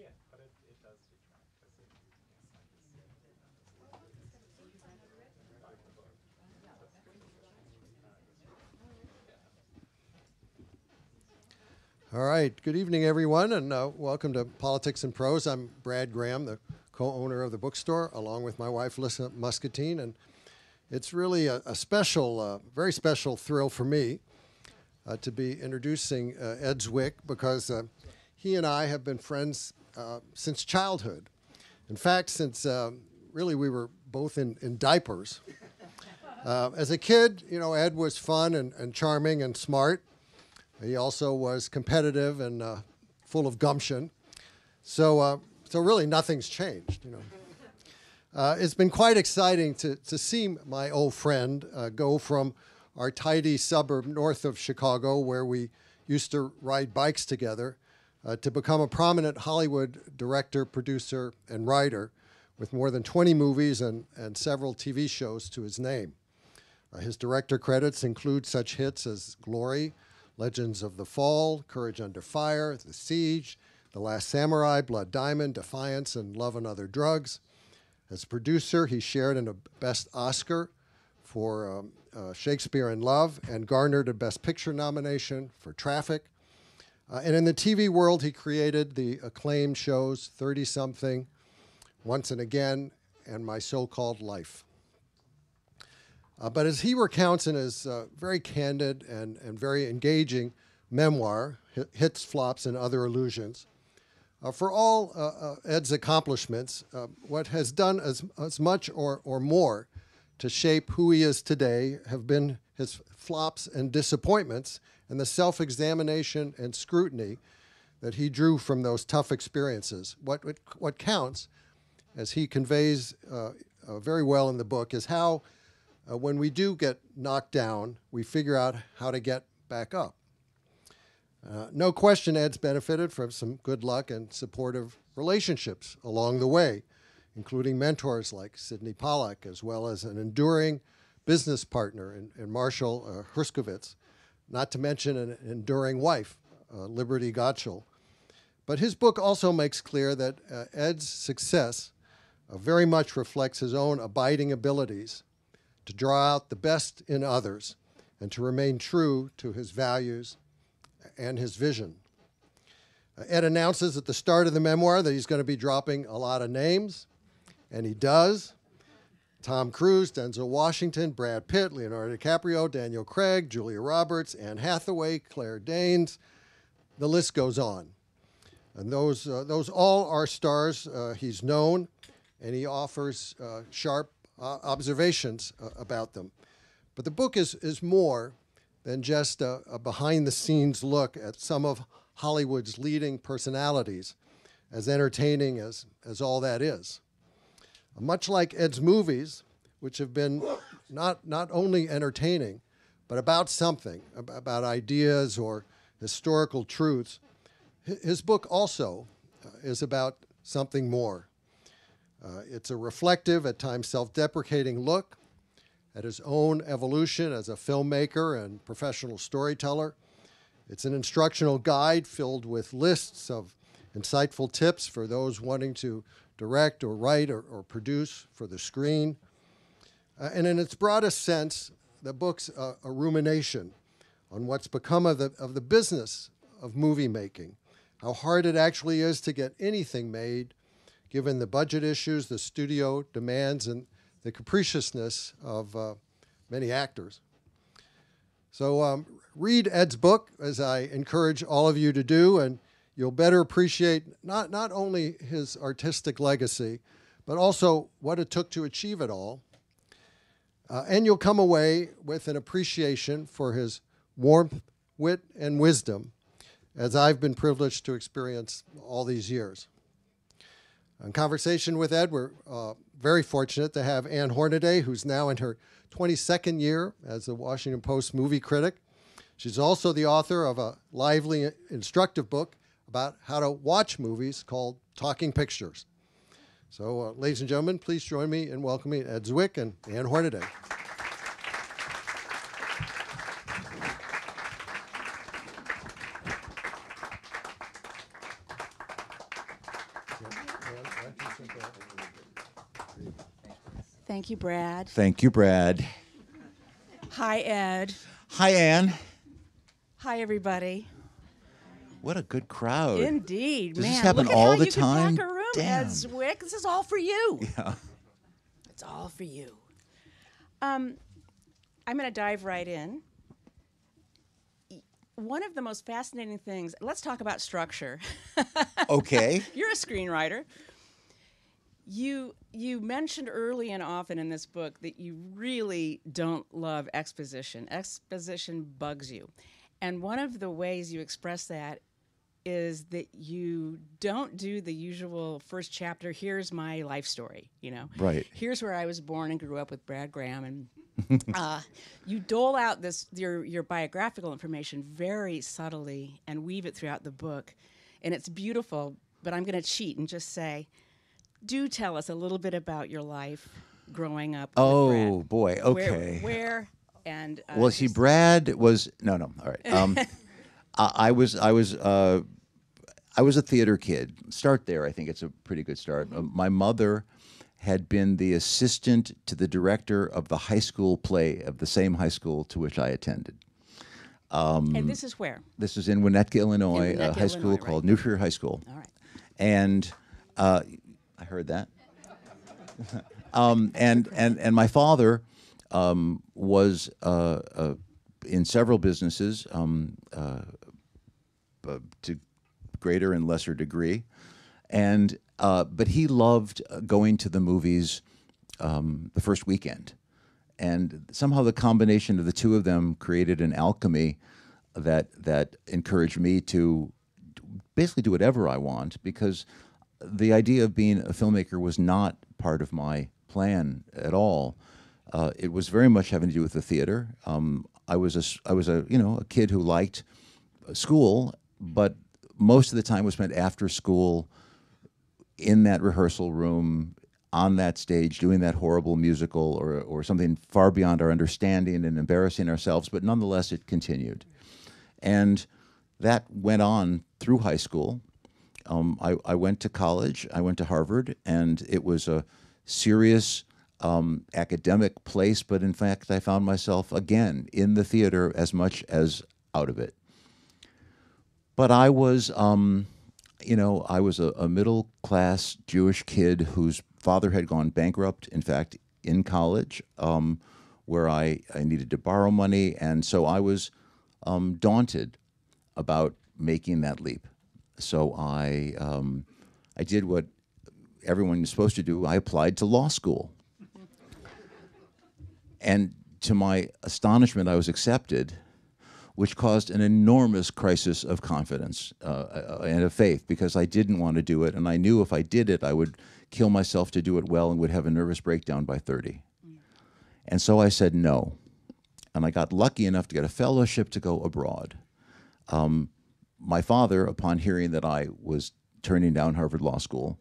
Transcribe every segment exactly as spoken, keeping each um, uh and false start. Yeah, but it, it does detract because it uses like this. Like the book. All right, good evening, everyone, and uh, welcome to Politics and Prose. I'm Brad Graham, the co-owner of the bookstore, along with my wife, Lisa Muscatine, and it's really a, a special, uh, very special thrill for me uh, to be introducing uh, Ed Zwick, because uh, he and I have been friends uh, since childhood. In fact, since uh, really we were both in, in diapers. Uh, as a kid, you know, Ed was fun and, and charming and smart. He also was competitive and uh, full of gumption. So, uh, so really nothing's changed, you know. Uh, it's been quite exciting to, to see my old friend uh, go from our tidy suburb north of Chicago, where we used to ride bikes together, uh, to become a prominent Hollywood director, producer, and writer with more than twenty movies and, and several T V shows to his name. Uh, his director credits include such hits as Glory, Legends of the Fall, Courage Under Fire, The Siege, The Last Samurai, Blood Diamond, Defiance, and Love and Other Drugs. As producer, he shared in a Best Oscar for um, uh, Shakespeare in Love and garnered a Best Picture nomination for Traffic. Uh, and in the T V world, he created the acclaimed shows thirty something, Once and Again, and My So-Called Life. Uh, but as he recounts in his uh, very candid and, and very engaging memoir, Hits, Flops, and Other Illusions, uh, for all uh, uh, Ed's accomplishments, uh, what has done as, as much or, or more to shape who he is today have been his flops and disappointments and the self-examination and scrutiny that he drew from those tough experiences. What, what, what counts, as he conveys uh, uh, very well in the book, is how Uh, when we do get knocked down, we figure out how to get back up. Uh, no question, Ed's benefited from some good luck and supportive relationships along the way, including mentors like Sidney Pollack, as well as an enduring business partner in, in Marshall uh, Herskovitz, not to mention an enduring wife, uh, Liberty Gotchel. But his book also makes clear that uh, Ed's success uh, very much reflects his own abiding abilities to draw out the best in others and to remain true to his values and his vision. Uh, Ed announces at the start of the memoir that he's going to be dropping a lot of names, and he does. Tom Cruise, Denzel Washington, Brad Pitt, Leonardo DiCaprio, Daniel Craig, Julia Roberts, Anne Hathaway, Claire Danes, the list goes on. And those, uh, those all are stars uh, he's known, and he offers uh, sharp Uh, observations uh, about them. But the book is, is more than just a, a behind-the-scenes look at some of Hollywood's leading personalities, as entertaining as, as all that is. Uh, much like Ed's movies, which have been not, not only entertaining, but about something, ab about ideas or historical truths, H his book also uh, is about something more. Uh, it's a reflective, at times self-deprecating look at his own evolution as a filmmaker and professional storyteller. It's an instructional guide filled with lists of insightful tips for those wanting to direct or write or, or produce for the screen. Uh, and in its broadest sense, the book's uh, a rumination on what's become of the, of the business of movie making, how hard it actually is to get anything made, given the budget issues, the studio demands, and the capriciousness of uh, many actors. So um, read Ed's book, as I encourage all of you to do, and you'll better appreciate not, not only his artistic legacy, but also what it took to achieve it all. Uh, and you'll come away with an appreciation for his warmth, wit, and wisdom, as I've been privileged to experience all these years. In conversation with Ed, we're uh, very fortunate to have Ann Hornaday, who's now in her twenty-second year as the Washington Post movie critic. She's also the author of a lively, instructive book about how to watch movies called Talking Pictures. So, uh, ladies and gentlemen, please join me in welcoming Ed Zwick and Ann Hornaday. Thank you, Brad. Thank you, Brad. Hi, Ed. Hi, Ann. Hi, everybody. What a good crowd. Indeed, Does man. Does this happen Look at all how the you time? Can pack a room, Damn. Ed Zwick. This is all for you. Yeah. It's all for you. Um, I'm going to dive right in. One of the most fascinating things, let's talk about structure. Okay. You're a screenwriter. You you mentioned early and often in this book that you really don't love exposition. Exposition bugs you. And one of the ways you express that is that you don't do the usual first chapter, here's my life story, you know. Right. Here's where I was born and grew up with Brad Graham and uh, you dole out this your your biographical information very subtly and weave it throughout the book, and it's beautiful. But I'm going to cheat and just say, do tell us a little bit about your life growing up. Oh with Brad. boy, okay. Where, where and uh, well, see, Brad was no, no. All right, um, I, I was, I was, uh, I was a theater kid. Start there. I think it's a pretty good start. Mm-hmm. uh, my mother had been the assistant to the director of the high school play of the same high school to which I attended. Um, and this is where? This is in Winnetka, Illinois, in Winnetka, a high Illinois, school right. called New Trier High School. All right. And uh, I heard that. um, and, and, and my father um, was uh, uh, in several businesses um, uh, to greater and lesser degree. And Uh, but he loved going to the movies um, the first weekend. And somehow the combination of the two of them created an alchemy that that encouraged me to basically do whatever I want, because the idea of being a filmmaker was not part of my plan at all. Uh, it was very much having to do with the theater. Um, I was a, I was a, you know, a kid who liked school, but most of the time was spent after school in that rehearsal room, on that stage, doing that horrible musical or, or something far beyond our understanding and embarrassing ourselves, but nonetheless it continued. And that went on through high school. Um, I, I went to college, I went to Harvard, and it was a serious um, academic place, but in fact I found myself again in the theater as much as out of it. But I was, um, you know, I was a, a middle-class Jewish kid whose father had gone bankrupt, in fact, in college, um, where I, I needed to borrow money. And so I was um, daunted about making that leap. So I, um, I did what everyone is supposed to do. I applied to law school. And to my astonishment, I was accepted, which caused an enormous crisis of confidence uh, and of faith, because I didn't want to do it, and I knew if I did it, I would kill myself to do it well and would have a nervous breakdown by thirty. And so I said no. And I got lucky enough to get a fellowship to go abroad. Um, my father, upon hearing that I was turning down Harvard Law School,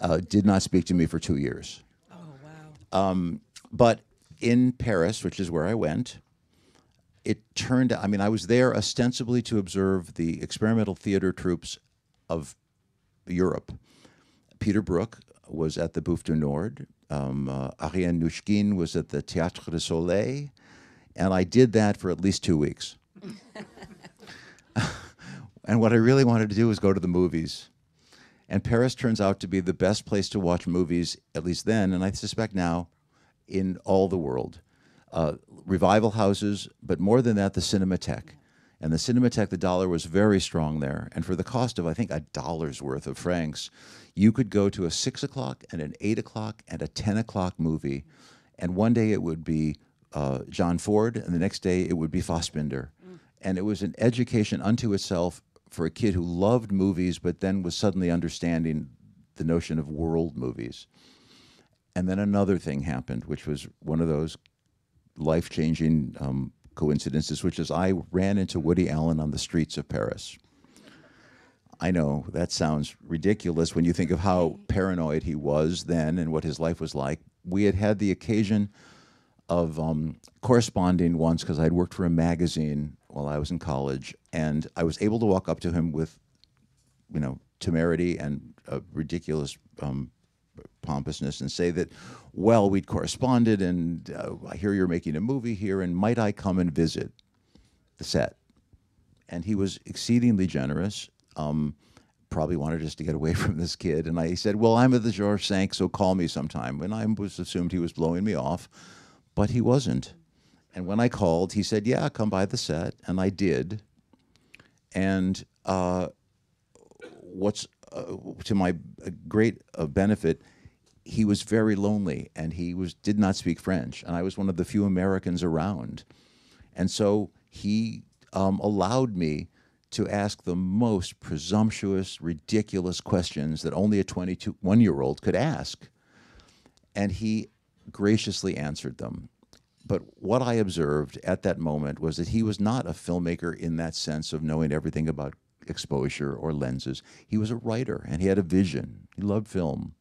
uh, did not speak to me for two years. Oh, wow. Um, but in Paris, which is where I went, it turned out, I mean, I was there ostensibly to observe the experimental theater troupes of Europe. Peter Brook was at the Bouffe du Nord. Um, uh, Ariane Nouchkine was at the Théâtre du Soleil. And I did that for at least two weeks. And what I really wanted to do was go to the movies. And Paris turns out to be the best place to watch movies, at least then, and I suspect now, in all the world. Uh, revival houses, but more than that, the Cinematheque. And the Cinematheque, the dollar was very strong there. And for the cost of, I think, a dollar's worth of francs, you could go to a six o'clock and an eight o'clock and a ten o'clock movie. And one day it would be uh, John Ford, and the next day it would be Fassbinder. Mm. And it was an education unto itself for a kid who loved movies, but then was suddenly understanding the notion of world movies. And then another thing happened, which was one of those life-changing um, coincidences, which is I ran into Woody Allen on the streets of Paris. I know that sounds ridiculous when you think of how paranoid he was then and what his life was like. We had had the occasion of um, corresponding once because I'd worked for a magazine while I was in college, and I was able to walk up to him with, you know, temerity and uh, ridiculous um, pompousness and say that, well, we'd corresponded and uh, I hear you're making a movie here and might I come and visit the set? And he was exceedingly generous. Um, probably wanted us to get away from this kid. And I he said, well, I'm at the George Sank, so call me sometime. And I was assumed he was blowing me off, but he wasn't. And when I called, he said, yeah, come by the set. And I did. And uh, what's uh, to my great uh, benefit, he was very lonely and he was did not speak French. And I was one of the few Americans around. And so he um, allowed me to ask the most presumptuous, ridiculous questions that only a twenty-one-year-old could ask. And he graciously answered them. But what I observed at that moment was that he was not a filmmaker in that sense of knowing everything about exposure or lenses. He was a writer, and he had a vision. He loved film.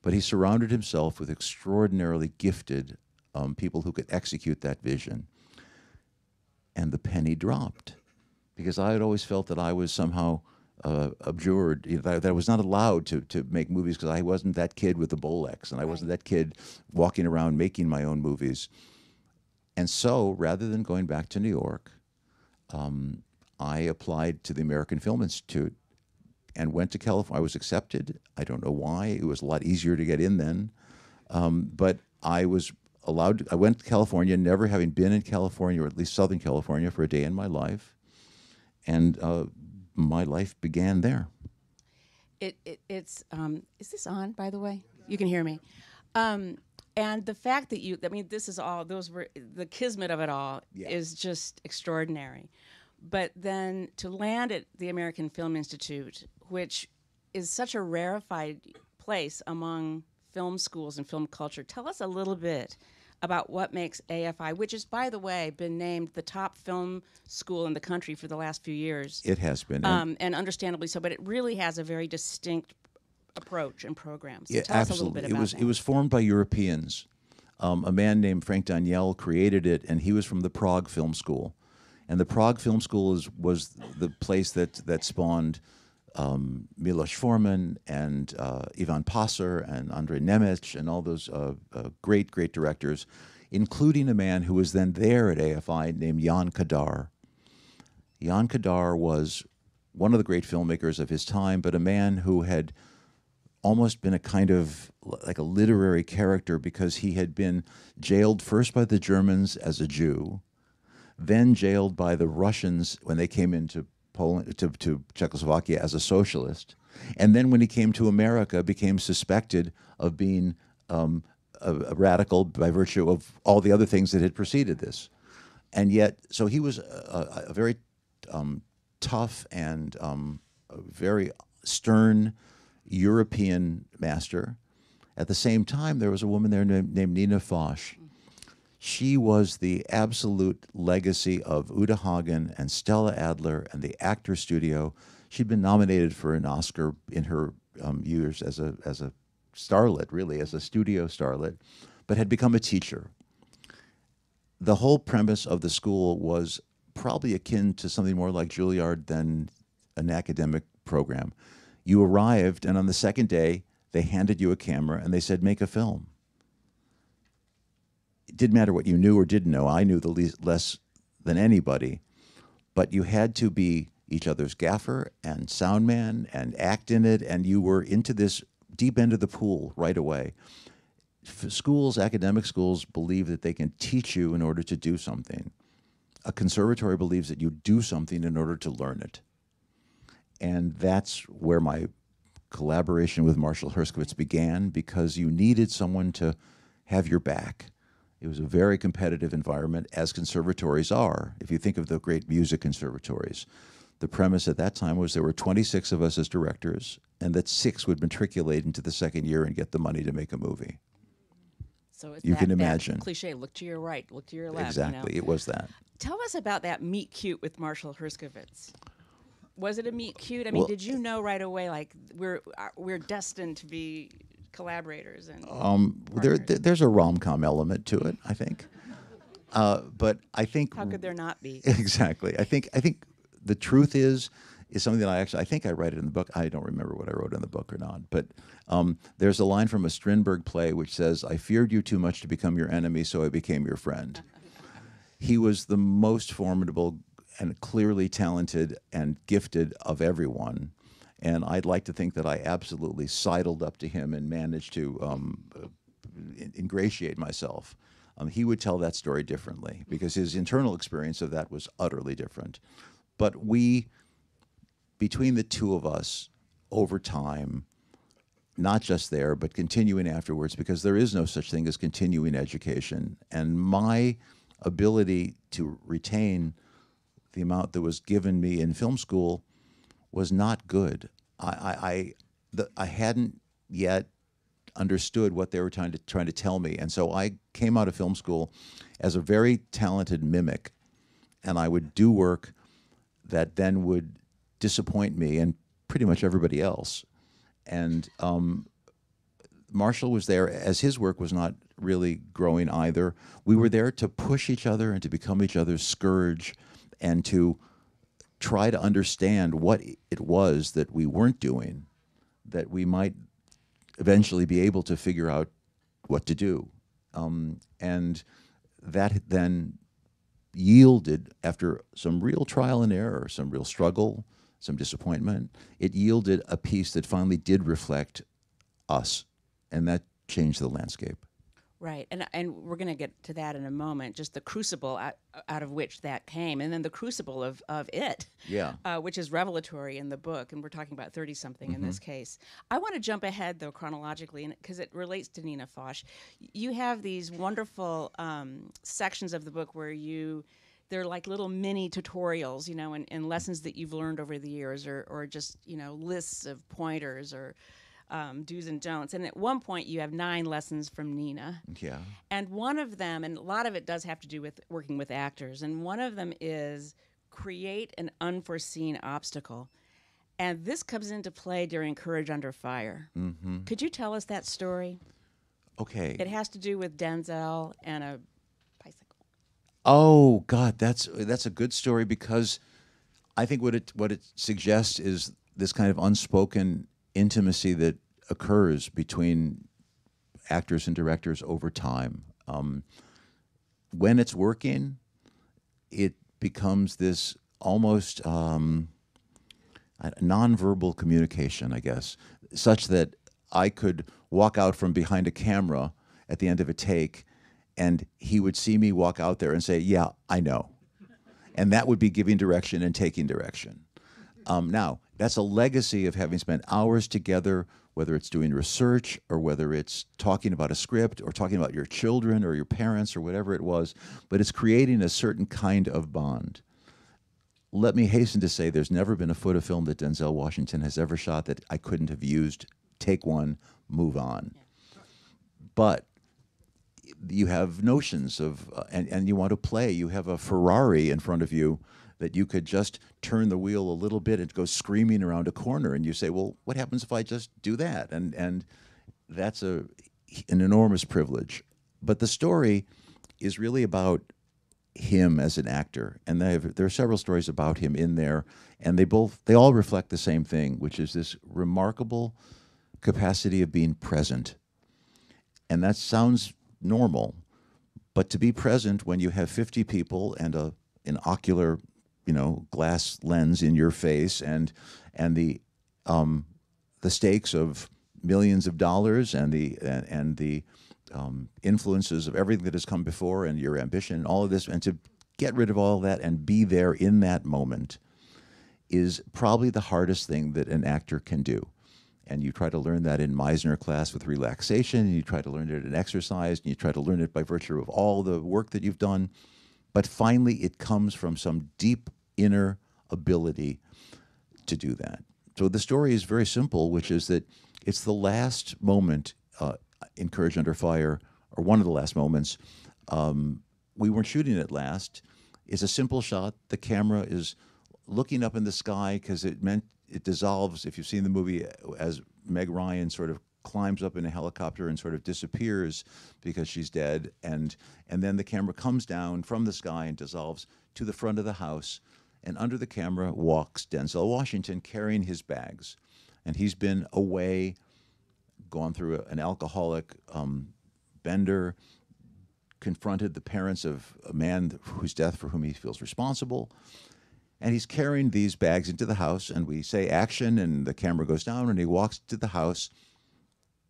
But he surrounded himself with extraordinarily gifted um, people who could execute that vision. And the penny dropped. Because I had always felt that I was somehow uh, abjured, you know, that, that I was not allowed to, to make movies because I wasn't that kid with the Bolex, and I wasn't that kid walking around making my own movies. And so, rather than going back to New York, um, I applied to the American Film Institute and went to California. I was accepted. I don't know why. It was a lot easier to get in then. Um, but I was allowed, to, I went to California, never having been in California, or at least Southern California, for a day in my life. And uh, my life began there. It, it, it's, um, is this on, by the way? You can hear me. Um, and the fact that you, I mean, this is all, those were, the kismet of it all yeah. is just extraordinary. But then to land at the American Film Institute, which is such a rarefied place among film schools and film culture, tell us a little bit about what makes A F I, which has, by the way, been named the top film school in the country for the last few years. It has been. Um, and, and understandably so, but it really has a very distinct approach and program. So yeah, tell absolutely. us a little bit about it. Was, that. It was formed by Europeans. Um, a man named Frank Daniel created it, and he was from the Prague Film School. And the Prague Film School is, was the place that, that spawned um, Milos Forman and uh, Ivan Passer and Andrei Nemec and all those uh, uh, great, great directors, including a man who was then there at A F I named Jan Kadar. Jan Kadar was one of the great filmmakers of his time, but a man who had almost been a kind of like a literary character because he had been jailed first by the Germans as a Jew, then jailed by the Russians when they came into Poland, to, to Czechoslovakia as a socialist, and then when he came to America, became suspected of being um, a, a radical by virtue of all the other things that had preceded this. And yet, so he was a, a very um, tough and um, very stern European master. At the same time, there was a woman there named, named Nina Foch. She was the absolute legacy of Uta Hagen and Stella Adler and the Actors Studio. She'd been nominated for an Oscar in her um, years as a, as a starlet, really, as a studio starlet, but had become a teacher. The whole premise of the school was probably akin to something more like Juilliard than an academic program. You arrived, and on the second day, they handed you a camera, and they said, make a film. It didn't matter what you knew or didn't know. I knew the least, less than anybody. But you had to be each other's gaffer and sound man and act in it, and you were into this deep end of the pool right away. F- schools, academic schools, believe that they can teach you in order to do something. A conservatory believes that you do something in order to learn it. And that's where my collaboration with Marshall Herskovitz began, because you needed someone to have your back. It was a very competitive environment, as conservatories are. If you think of the great music conservatories, the premise at that time was there were twenty-six of us as directors, and that six would matriculate into the second year and get the money to make a movie. So it's you that, can imagine. Cliche, look to your right, look to your left. Exactly, you know? It was that. Tell us about that meet cute with Marshall Herskovitz. Was it a meet cute? I mean, well, did you know right away, like, we're we're destined to be collaborators and um, there, there, there's a rom-com element to it, I think. Uh, but I think how could there not be? Exactly. I think I think the truth is is something that I actually, I think I write it in the book. I don't remember what I wrote in the book or not, but um, there's a line from a Strindberg play which says, "I feared you too much to become your enemy, so I became your friend." He was the most formidable and clearly talented and gifted of everyone. And I'd like to think that I absolutely sidled up to him and managed to um, ingratiate myself. Um, he would tell that story differently because his internal experience of that was utterly different. But we, between the two of us, over time, not just there, but continuing afterwards, because there is no such thing as continuing education. And my ability to retain the amount that was given me in film school was not good. I, I, I, the, I hadn't yet understood what they were trying to, trying to tell me. And so I came out of film school as a very talented mimic, and I would do work that then would disappoint me and pretty much everybody else. And um, Marshall was there, as his work was not really growing either. We were there to push each other and to become each other's scourge and to try to understand what it was that we weren't doing, that we might eventually be able to figure out what to do. Um, and that then yielded, after some real trial and error, some real struggle, some disappointment, it yielded a piece that finally did reflect us, and that changed the landscape. Right, and, and we're going to get to that in a moment, just the crucible out, out of which that came, and then the crucible of, of it, yeah. uh, which is revelatory in the book, and we're talking about thirty-something mm-hmm. in this case. I want to jump ahead, though, chronologically, because it relates to Nina Foch. You have these wonderful um, sections of the book where you, they're like little mini tutorials, you know, and, and lessons that you've learned over the years, or, or just, you know, lists of pointers, or Um, do's and don'ts, and at one point you have nine lessons from Nina. Yeah. And one of them, and a lot of it does have to do with working with actors, and one of them is create an unforeseen obstacle. And this comes into play during Courage Under Fire. Mm-hmm. Could you tell us that story? Okay. It has to do with Denzel and a bicycle. Oh, God, that's that's a good story, because I think what it what it suggests is this kind of unspoken intimacy that occurs between actors and directors over time. Um, when it's working, it becomes this almost um, nonverbal communication, I guess, such that I could walk out from behind a camera at the end of a take, and he would see me walk out there and say, "Yeah, I know." And that would be giving direction and taking direction. Um, now, that's a legacy of having spent hours together, whether it's doing research or whether it's talking about a script or talking about your children or your parents or whatever it was, but it's creating a certain kind of bond. Let me hasten to say there's never been a foot of film that Denzel Washington has ever shot that I couldn't have used, take one, move on. But you have notions of, uh, and, and you want to play, you have a Ferrari in front of you that you could just turn the wheel a little bit and go screaming around a corner, and you say, "Well, what happens if I just do that?" And and that's a an enormous privilege. But the story is really about him as an actor, and they have, there are several stories about him in there, and they both they all reflect the same thing, which is this remarkable capacity of being present. And that sounds normal, but to be present when you have fifty people and a an ocular, you know, glass lens in your face, and and the um, the stakes of millions of dollars, and the and, and the um, influences of everything that has come before, and your ambition, and all of this, and to get rid of all that and be there in that moment is probably the hardest thing that an actor can do. And you try to learn that in Meisner class with relaxation, and you try to learn it in exercise, and you try to learn it by virtue of all the work that you've done. But finally, it comes from some deep inner ability to do that. So the story is very simple, which is that it's the last moment uh, in Courage Under Fire, or one of the last moments. Um, we weren't shooting it last. It's a simple shot. The camera is looking up in the sky because it meant it dissolves. If you've seen the movie, as Meg Ryan sort of climbs up in a helicopter and sort of disappears because she's dead, and and then the camera comes down from the sky and dissolves to the front of the house, and under the camera walks Denzel Washington carrying his bags. And he's been away, gone through a, an alcoholic um, bender, confronted the parents of a man whose death for whom he feels responsible. And he's carrying these bags into the house, and we say action, and the camera goes down, and he walks to the house.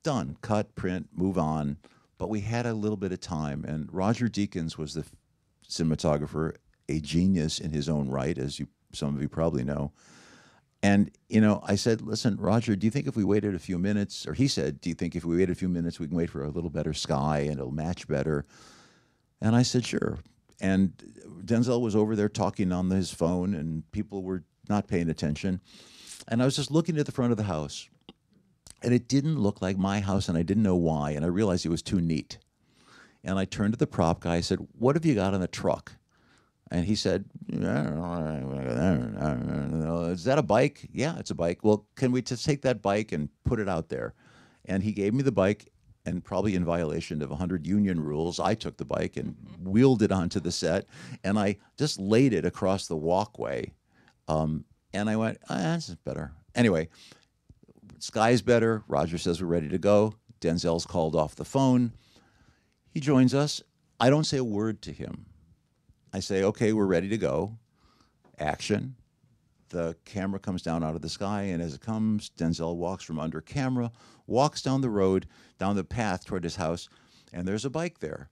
Done. Cut, print, move on. But we had a little bit of time, and Roger Deakins was the cinematographer, a genius in his own right, as you, some of you probably know. And, you know, I said, listen, Roger, do you think if we waited a few minutes, or he said, do you think if we waited a few minutes, we can wait for a little better sky and it'll match better? And I said, sure. And Denzel was over there talking on his phone, and people were not paying attention. And I was just looking at the front of the house. And it didn't look like my house, and I didn't know why, and I realized it was too neat. And I turned to the prop guy, I said, what have you got on the truck? And he said, is that a bike? Yeah, it's a bike. Well, can we just take that bike and put it out there? And he gave me the bike, and probably in violation of one hundred union rules, I took the bike and wheeled it onto the set, and I just laid it across the walkway. Um, and I went, ah, this is better. Anyway. Sky's better. Roger says we're ready to go. Denzel's called off the phone. He joins us. I don't say a word to him. I say, okay, we're ready to go. Action. The camera comes down out of the sky, and as it comes, Denzel walks from under camera, walks down the road, down the path toward his house, and there's a bike there.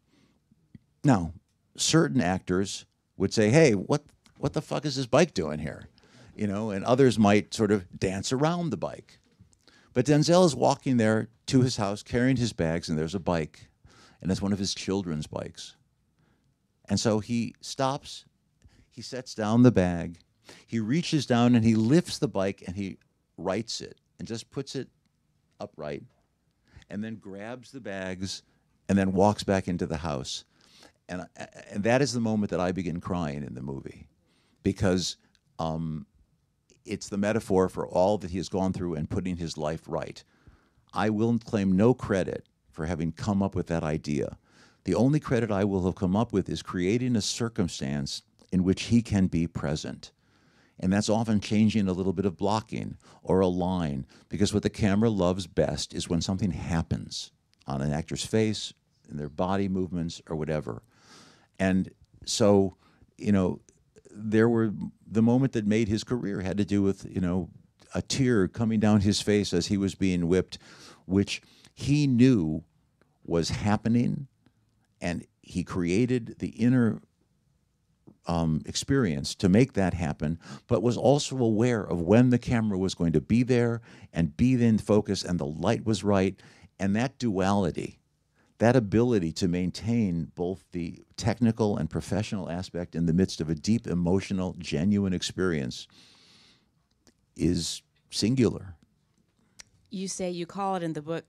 Now, certain actors would say, hey, what, what the fuck is this bike doing here? You know, and others might sort of dance around the bike. But Denzel is walking there to his house, carrying his bags, and there's a bike. And it's one of his children's bikes. And so he stops, he sets down the bag, he reaches down and he lifts the bike and he rights it and just puts it upright and then grabs the bags and then walks back into the house. And, and that is the moment that I begin crying in the movie because um, it's the metaphor for all that he has gone through and putting his life right. I will claim no credit for having come up with that idea. The only credit I will have come up with is creating a circumstance in which he can be present. And that's often changing a little bit of blocking or a line, because what the camera loves best is when something happens on an actor's face, in their body movements, or whatever. And so, you know, there were the moment that made his career had to do with, you know, a tear coming down his face as he was being whipped, which he knew was happening, and he created the inner um, experience to make that happen, but was also aware of when the camera was going to be there and be in focus and the light was right, and that duality, that ability to maintain both the technical and professional aspect in the midst of a deep, emotional, genuine experience is singular. You say, you call it in the book,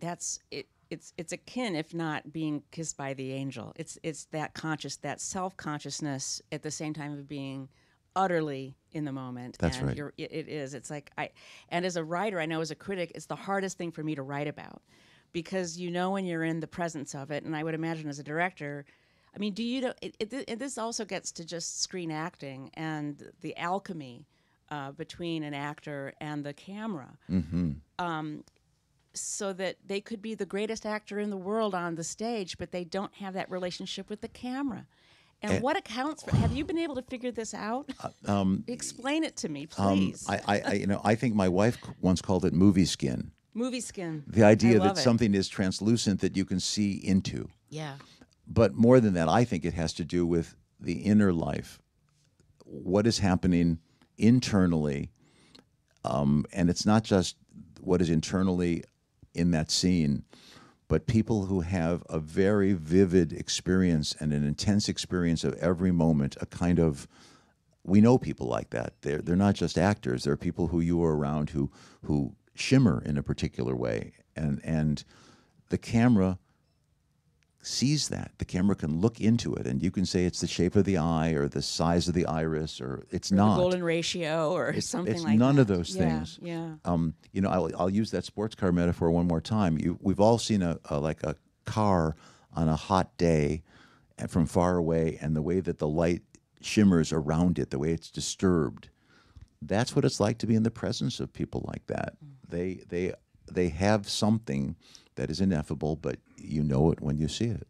that's it, it's it's akin, if not being kissed by the angel. It's it's that conscious, that self-consciousness at the same time of being utterly in the moment. That's and right. You're, it, it is. It's like I, and as a writer, I know as a critic, it's the hardest thing for me to write about. Because you know when you're in the presence of it, and I would imagine as a director, I mean, do you know, it, it, it, this also gets to just screen acting and the alchemy uh, between an actor and the camera, mm-hmm. um, so that they could be the greatest actor in the world on the stage, but they don't have that relationship with the camera. And, and what accounts for, have you been able to figure this out? Uh, um, Explain it to me, please. Um, I, I, I, you know, I think my wife once called it movie skin. Movie skin. The idea that it. something is translucent that you can see into. Yeah. But more than that, I think it has to do with the inner life. What is happening internally, um, and it's not just what is internally in that scene, but people who have a very vivid experience and an intense experience of every moment, a kind of... We know people like that. They're, they're not just actors. They're people who you are around who... who shimmer in a particular way, and and the camera sees that. The camera can look into it, and you can say it's the shape of the eye or the size of the iris, or it's or not the golden ratio or it's, something it's like none that. of those yeah, things. Yeah. Um. You know, I'll I'll use that sports car metaphor one more time. You we've all seen a, a like a car on a hot day, and from far away, and the way that the light shimmers around it, the way it's disturbed. That's what it's like to be in the presence of people like that. They, they, they have something that is ineffable, but you know it when you see it.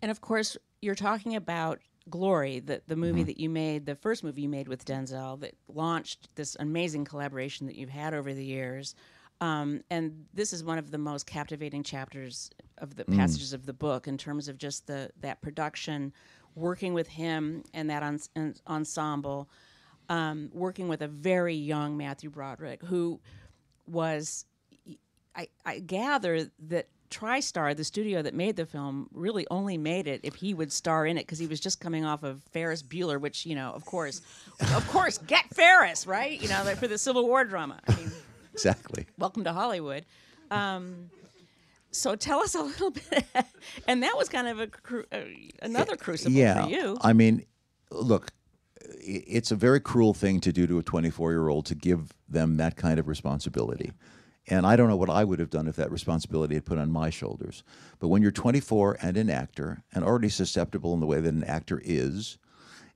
And of course, you're talking about Glory, the, the movie mm-hmm. that you made, the first movie you made with Denzel that launched this amazing collaboration that you've had over the years. Um, and this is one of the most captivating chapters of the mm. passages of the book in terms of just the that production, working with him and that on, and ensemble, um, working with a very young Matthew Broderick, who was, I, I gather that TriStar, the studio that made the film, really only made it if he would star in it, because he was just coming off of Ferris Bueller, which, you know, of course, of course, get Ferris, right? You know, like for the Civil War drama. I mean, exactly. Welcome to Hollywood. Um, so tell us a little bit. And that was kind of a cru uh, another crucible yeah, for you. I mean, look, it's a very cruel thing to do to a twenty-four-year-old to give them that kind of responsibility. And I don't know what I would have done if that responsibility had put on my shoulders. But when you're twenty-four and an actor, and already susceptible in the way that an actor is,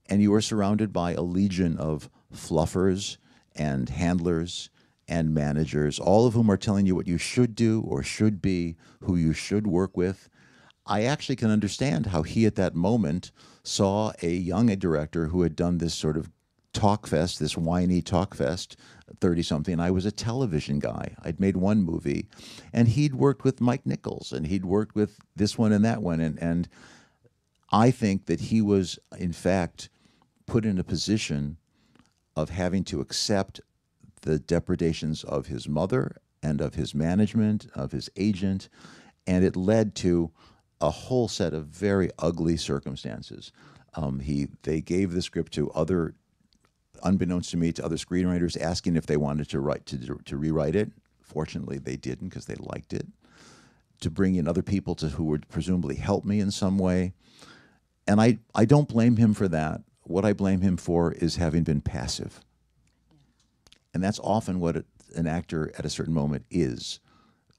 and you are surrounded by a legion of fluffers and handlers and managers, all of whom are telling you what you should do or should be, who you should work with, I actually can understand how he at that moment saw a young director who had done this sort of talk fest, this whiny talk fest, thirty-something. I was a television guy. I'd made one movie, and he'd worked with Mike Nichols, and he'd worked with this one and that one. And, and I think that he was, in fact, put in a position of having to accept the depredations of his mother and of his management, of his agent, and it led to a whole set of very ugly circumstances. Um, he, they gave the script to other unbeknownst to me, to other screenwriters, asking if they wanted to write to, to rewrite it. Fortunately, they didn't, because they liked it. To bring in other people to who would presumably help me in some way. And I, I don't blame him for that. What I blame him for is having been passive. And that's often what it, an actor at a certain moment is.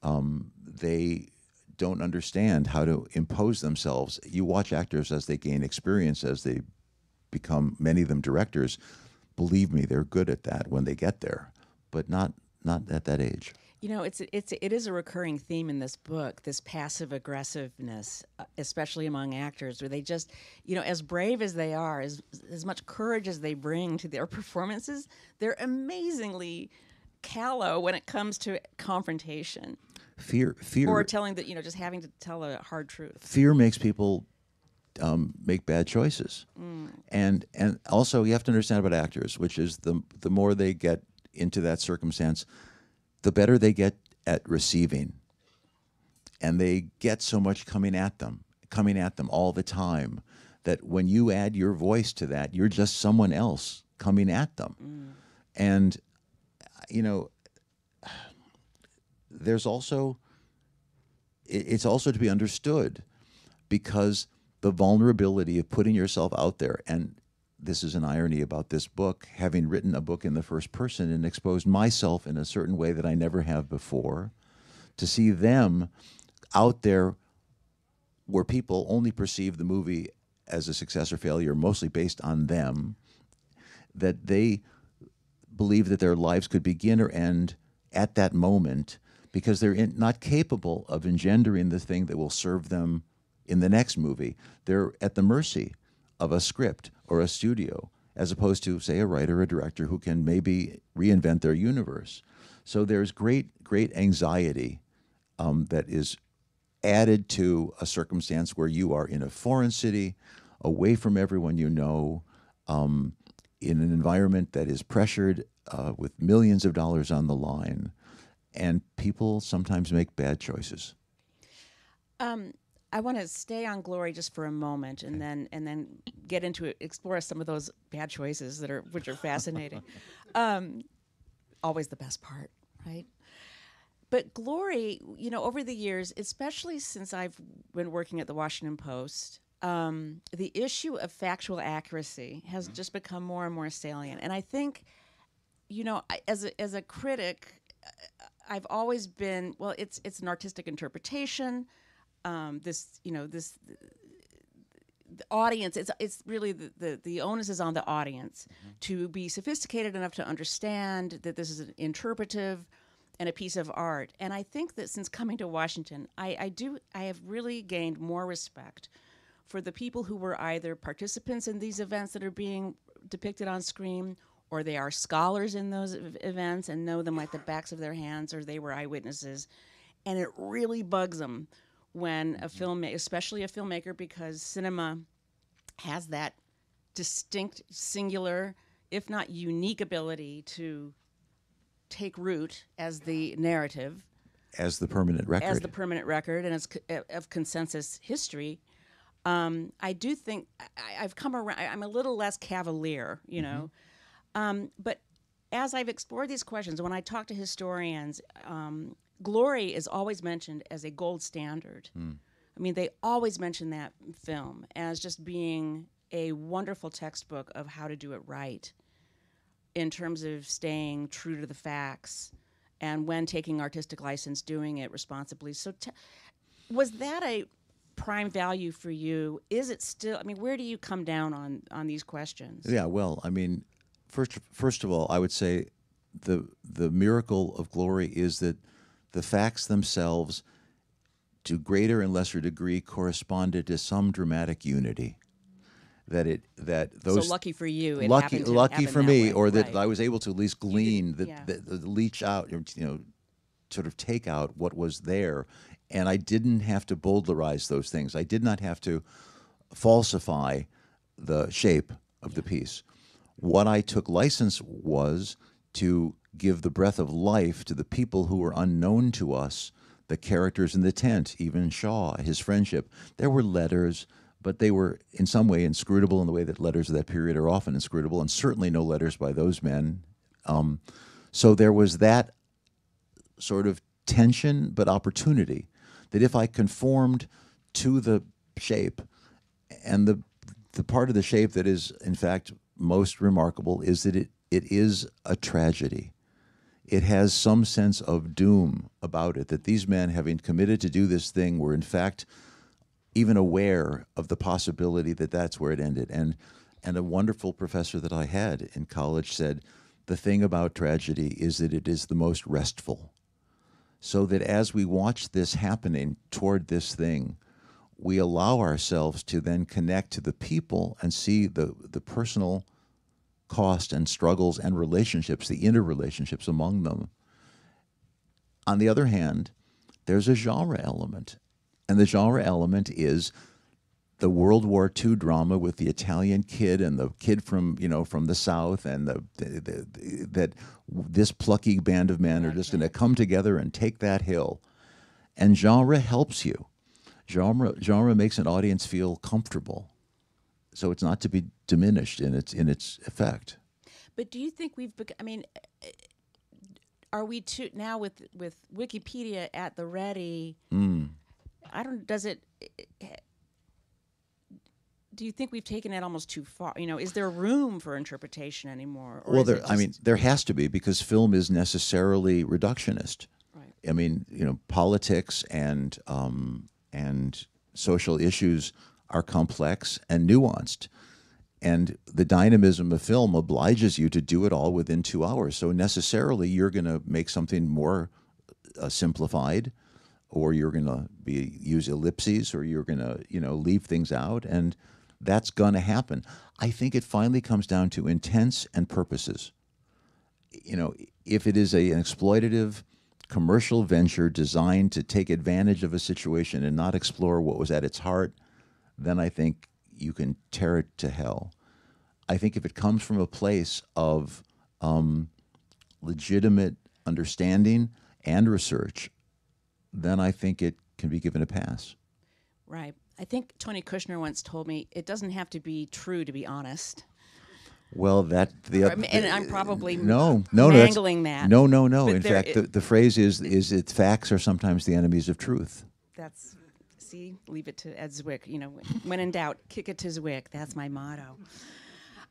Um, they don't understand how to impose themselves. You watch actors as they gain experience, as they become, many of them, directors. Believe me, they're good at that when they get there, but not not at that age. You know, it's it's it is a recurring theme in this book, this passive aggressiveness, especially among actors, where they just, you know, as brave as they are, as as much courage as they bring to their performances, they're amazingly callow when it comes to confrontation, fear, fear, or telling that you know just having to tell a hard truth. Fear makes people Um, make bad choices. Mm. And and also you have to understand about actors, which is the, the more they get into that circumstance, the better they get at receiving. And they get so much coming at them, coming at them all the time, that when you add your voice to that, you're just someone else coming at them. Mm. And, you know, there's also, it, it's also to be understood, because the vulnerability of putting yourself out there, and this is an irony about this book, having written a book in the first person and exposed myself in a certain way that I never have before, to see them out there where people only perceive the movie as a success or failure, mostly based on them, that they believe that their lives could begin or end at that moment because they're in, not capable of engendering the thing that will serve them in the next movie. They're at the mercy of a script or a studio, as opposed to, say, a writer or a director who can maybe reinvent their universe. So there's great, great anxiety um, that is added to a circumstance where you are in a foreign city, away from everyone you know, um, in an environment that is pressured uh, with millions of dollars on the line, and people sometimes make bad choices. Um. I want to stay on Glory just for a moment, and then and then get into it, explore some of those bad choices that are which are fascinating. um, always the best part, right? But Glory, you know, over the years, especially since I've been working at the Washington Post, um, the issue of factual accuracy has just become more and more salient. And I think, you know, I, as a, as a critic, I've always been well. It's it's an artistic interpretation. Um, this, you know, this the audience, it's, it's really the, the, the onus is on the audience mm-hmm. to be sophisticated enough to understand that this is an interpretive and a piece of art. And I think that since coming to Washington, I, I do, I have really gained more respect for the people who were either participants in these events that are being depicted on screen, or they are scholars in those events and know them like the backs of their hands, or they were eyewitnesses. And it really bugs them when mm-hmm. a filmmaker, especially a filmmaker, because cinema has that distinct, singular, if not unique ability to take root as the narrative. As the permanent record. As the permanent record and as co of consensus history. Um, I do think I, I've come around, I, I'm a little less cavalier, you mm-hmm. know. Um, but as I've explored these questions, when I talk to historians, um, glory is always mentioned as a gold standard. Mm. I mean, they always mention that film as just being a wonderful textbook of how to do it right in terms of staying true to the facts and, when taking artistic license, doing it responsibly. So t was that a prime value for you? Is it still, I mean, where do you come down on, on these questions? Yeah, well, I mean, first, first of all, I would say the, the miracle of glory is that the facts themselves, to greater and lesser degree, corresponded to some dramatic unity. That it that those so lucky for you, it lucky lucky for me, or that I was able to at least glean the, yeah. the, the, the leech out, you know, sort of take out what was there, and I didn't have to bowdlerize those things. I did not have to falsify the shape of yeah. the piece. What I took license was to give the breath of life to the people who were unknown to us, the characters in the tent, even Shaw, his friendship. There were letters, but they were in some way inscrutable in the way that letters of that period are often inscrutable, and certainly no letters by those men. Um, so there was that sort of tension but opportunity, that if I conformed to the shape, and the, the part of the shape that is, in fact, most remarkable is that it, it is a tragedy. It has some sense of doom about it, that these men, having committed to do this thing, were in fact even aware of the possibility that that's where it ended. And, and a wonderful professor that I had in college said, the thing about tragedy is that it is the most restful. So that as we watch this happening toward this thing, we allow ourselves to then connect to the people and see the, the personal cost and struggles and relationships, the interrelationships among them. On the other hand, there's a genre element. And the genre element is the World War Two drama with the Italian kid and the kid from, you know, from the South, and the, the, the, the that this plucky band of men are just going to come together and take that hill. And genre helps you. Genre, genre makes an audience feel comfortable. So it's not to be diminished in its in its effect. But do you think we've bec I mean, are we too now with with Wikipedia at the ready? Mm. I don't. Does it? Do you think we've taken it almost too far? You know, is there room for interpretation anymore? Or well, there. I mean, there has to be, because film is necessarily reductionist. Right. I mean, you know, politics and um, and social issues are complex and nuanced, and the dynamism of film obliges you to do it all within two hours. So necessarily you're going to make something more uh, simplified, or you're going to be use ellipses, or you're going to, you know, leave things out, and that's going to happen. I think it finally comes down to intents and purposes. You know, if it is a, an exploitative commercial venture designed to take advantage of a situation and not explore what was at its heart, then I think you can tear it to hell. I think if it comes from a place of um, legitimate understanding and research, then I think it can be given a pass. Right. I think Tony Kushner once told me, it doesn't have to be true to be honest. Well, that the or, and uh, I'm probably no, no, mangling no, that. No, no, no. But in fact, it, the, the phrase is is it facts are sometimes the enemies of truth. That's. See, leave it to Ed Zwick. You know, when in doubt, kick it to Zwick. That's my motto.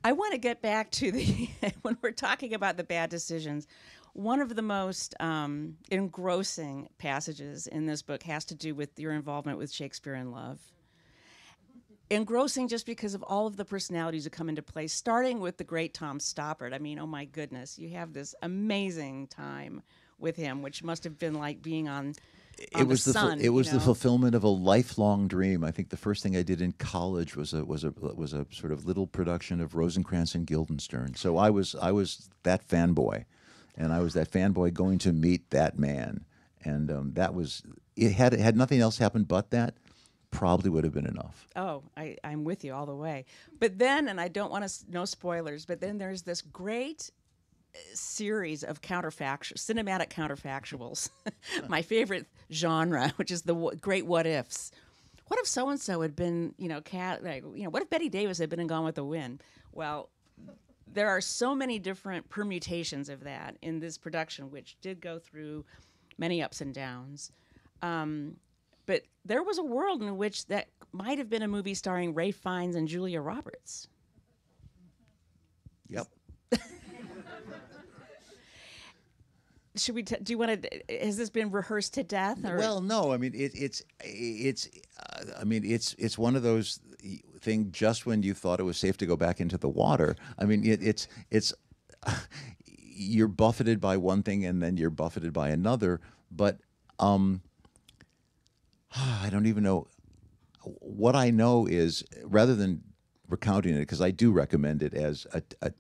I want to get back to the when we're talking about the bad decisions. One of the most um, engrossing passages in this book has to do with your involvement with Shakespeare in Love. engrossing just because of all of the personalities who come into play, starting with the great Tom Stoppard. I mean, oh my goodness, you have this amazing time with him, which must have been like being on, on it was the sun, it was you know? the fulfillment of a lifelong dream. I think the first thing I did in college was a was a was a sort of little production of Rosencrantz and Guildenstern. So I was I was that fanboy, and I was that fanboy going to meet that man, and um, that was it. Had it had nothing else happened but that, probably would have been enough. Oh, I, I'm with you all the way. But then, and I don't want to, no spoilers, but then there's this great series of counterfactual, cinematic counterfactuals, my favorite genre, which is the w great what ifs. What if so-and-so had been, you know, cat, like, you know, what if Betty Davis had been in Gone with the Wind? Well, there are so many different permutations of that in this production, which did go through many ups and downs. Um, But there was a world in which that might have been a movie starring Ray Fiennes and Julia Roberts. Yep. Should we? T do you want to? Has this been rehearsed to death? Or? Well, no. I mean, it, it's it's. Uh, I mean, it's it's one of those things. Just when you thought it was safe to go back into the water, I mean, it, it's it's. Uh, you're buffeted by one thing, and then you're buffeted by another. But. Um, I don't even know. What I know is, rather than recounting it, because I do recommend it as a, a,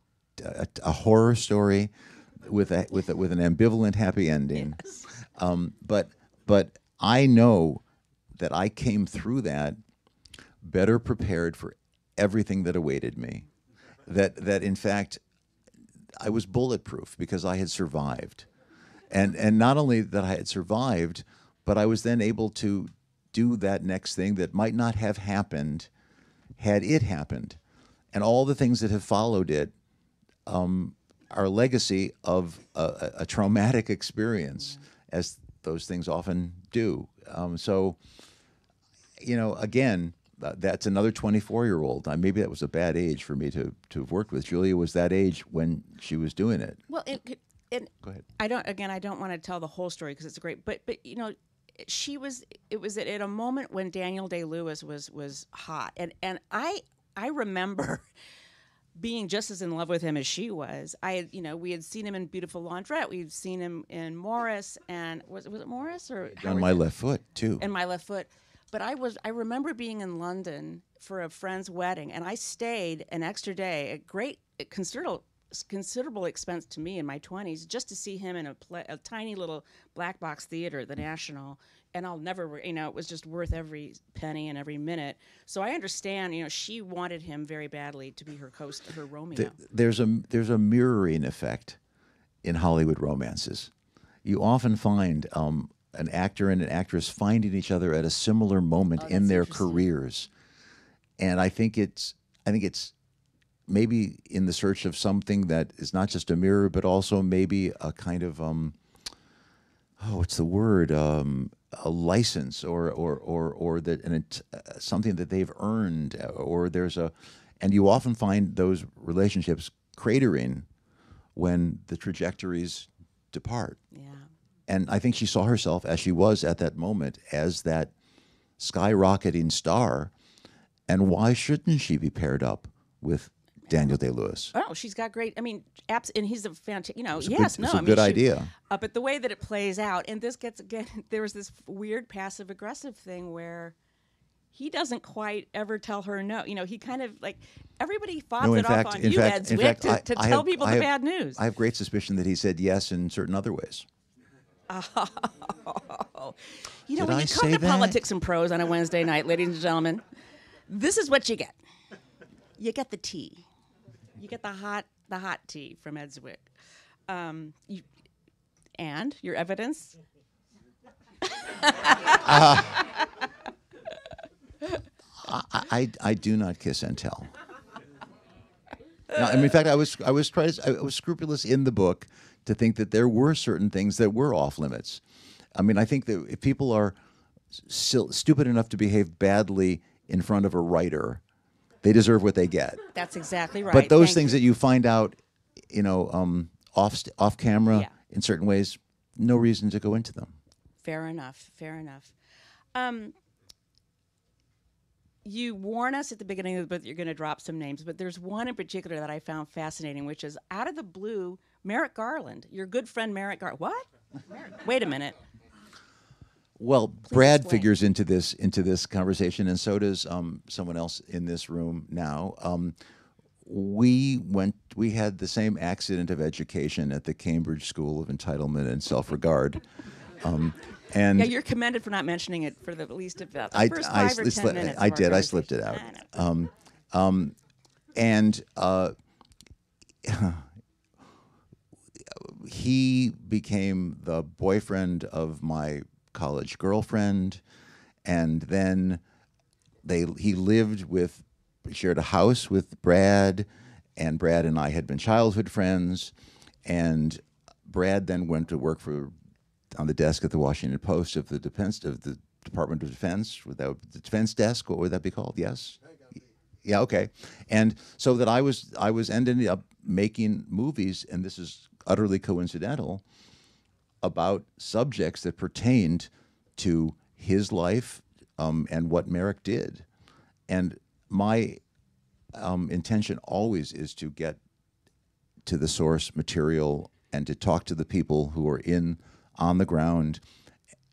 a, a horror story with a, with a, with an ambivalent happy ending. Yes. Um, but but I know that I came through that better prepared for everything that awaited me. That that in fact, I was bulletproof because I had survived, and and not only that I had survived, but I was then able to do that next thing that might not have happened had it happened. And all the things that have followed it um, are a legacy of a, a traumatic experience, yeah, as those things often do. Um, so, you know, again, uh, that's another twenty-four-year-old. Uh, maybe that was a bad age for me to, to have worked with. Julia was that age when she was doing it. Well, it, it, go ahead. I don't, again, I don't want to tell the whole story because it's great, but, but you know, she was, it was at, at a moment when Daniel Day-Lewis was was hot, and and I I remember being just as in love with him as she was. I had, you know, we had seen him in Beautiful Laundrette, we'd seen him in Morris, and was was it Morris or On My Left Foot too? And My Left Foot, but I was I remember being in London for a friend's wedding, and I stayed an extra day, a great a considerable considerable expense to me in my twenties, just to see him in a, play, a tiny little black box theater at the National, and I'll never, you know, it was just worth every penny and every minute. So I understand, you know, she wanted him very badly to be her coast, her Romeo. The, there's a there's a mirroring effect in Hollywood romances. You often find um, an actor and an actress finding each other at a similar moment oh, in their careers, and I think it's I think it's. maybe in the search of something that is not just a mirror, but also maybe a kind of, um, oh, what's the word? Um, a license, or or or or that an, uh, something that they've earned, or there's a, and you often find those relationships cratering when the trajectories depart. Yeah. And I think she saw herself as she was at that moment, as that skyrocketing star, and why shouldn't she be paired up with Daniel Day-Lewis? Oh, she's got great. I mean, abs and he's a fantastic. You know, it's yes, good, no, it's a I mean, good she, idea. Uh, but the way that it plays out, and this gets again, there was this weird passive-aggressive thing where he doesn't quite ever tell her no. You know, he kind of like everybody fought no, it fact, off on you, Ed Zwick, to, I, to I tell have, people I the have, bad news. I have great suspicion that he said yes in certain other ways. Oh, you know, Did when I you come to that? Politics and Prose on a Wednesday night, ladies and gentlemen, this is what you get. You get the tea. You get the hot, the hot tea from Ed Zwick. Um, you, and your evidence? uh, I, I, I do not kiss and tell. Now, I mean, in fact, I was I was trying to, I was scrupulous in the book to think that there were certain things that were off limits. I mean, I think that if people are sil stupid enough to behave badly in front of a writer, they deserve what they get. That's exactly right. But those Thank things you. that you find out, you know, um, off st off camera, yeah, in certain ways, no reason to go into them. Fair enough. Fair enough. Um, you warn us at the beginning of the book that you're going to drop some names, but there's one in particular that I found fascinating, which is out of the blue, Merrick Garland, your good friend Merrick Garland. What? Merrick. Wait a minute. Well, Please Brad explain. figures into this into this conversation, and so does um, someone else in this room now. Um, we went. We had the same accident of education at the Cambridge School of Entitlement and Self-Regard. Um, and yeah, you're commended for not mentioning it for the at least about the I, first I, five I, or ten minutes. I did. I slipped it out. Um, um, and uh, he became the boyfriend of my college girlfriend, and then they he lived with shared a house with Brad, and Brad and I had been childhood friends, and Brad then went to work for on the desk at the Washington Post of the defense of the Department of Defense without the defense desk. What would that be called? Yes. Yeah. Okay. And so that I was I was ended up making movies, and this is utterly coincidental, about subjects that pertained to his life um, and what Merrick did. And my um, intention always is to get to the source material and to talk to the people who are in on the ground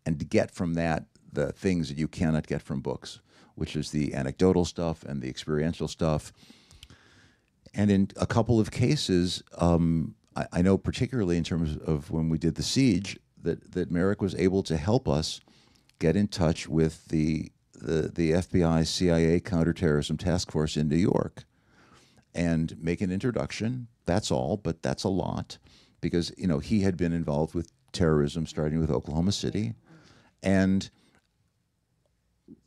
and to get from that the things that you cannot get from books, which is the anecdotal stuff and the experiential stuff. And in a couple of cases, um, I know particularly in terms of when we did The Siege that, that Merrick was able to help us get in touch with the, the, the F B I C I A counterterrorism task force in New York and make an introduction. That's all, but that's a lot because, you know, he had been involved with terrorism starting with Oklahoma City. And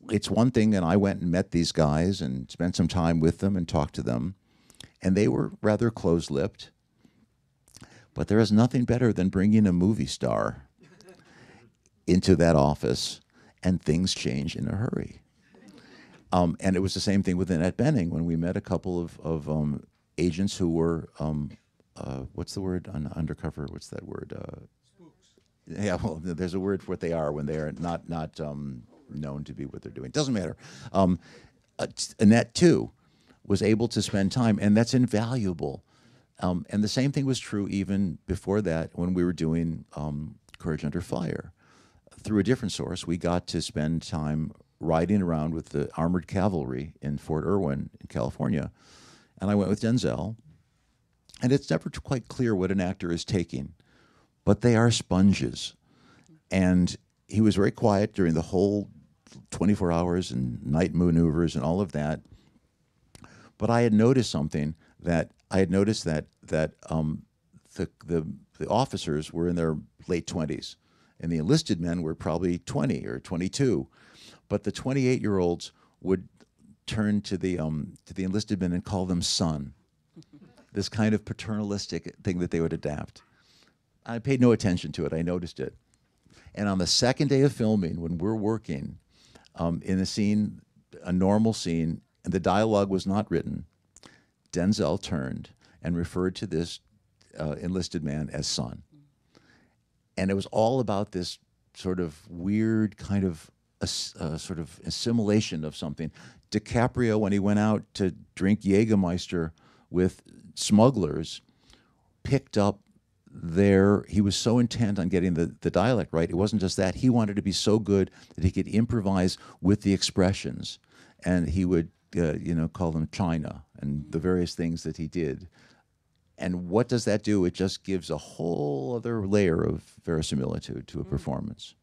it's one thing, and I went and met these guys and spent some time with them and talked to them, and they were rather close-lipped. But there is nothing better than bringing a movie star into that office, and things change in a hurry. Um, and it was the same thing with Annette Bening when we met a couple of, of um, agents who were, um, uh, what's the word, Un undercover, what's that word? Uh, Spooks. Yeah, well, there's a word for what they are when they are not, not um, known to be what they're doing. Doesn't matter. Um, uh, Annette, too, was able to spend time, and that's invaluable. Um, and the same thing was true even before that when we were doing um, Courage Under Fire. Through a different source, we got to spend time riding around with the armored cavalry in Fort Irwin in California. And I went with Denzel. And it's never quite clear what an actor is taking, but they are sponges. And he was very quiet during the whole twenty-four hours and night maneuvers and all of that. But I had noticed something that I had noticed that that um, the, the the officers were in their late twenties, and the enlisted men were probably twenty or twenty-two, but the twenty-eight-year-olds would turn to the um, to the enlisted men and call them son. This kind of paternalistic thing that they would adapt. I paid no attention to it. I noticed it, and on the second day of filming, when we're working um, in a scene, a normal scene, and the dialogue was not written. Denzel turned and referred to this uh, enlisted man as son. And it was all about this sort of weird kind of uh, sort of assimilation of something. DiCaprio, when he went out to drink Jägermeister with smugglers, picked up their, he was so intent on getting the, the dialect right, it wasn't just that, he wanted to be so good that he could improvise with the expressions. And he would Uh, you know, call them China and the various things that he did. And what does that do? It just gives a whole other layer of verisimilitude to a mm. performance.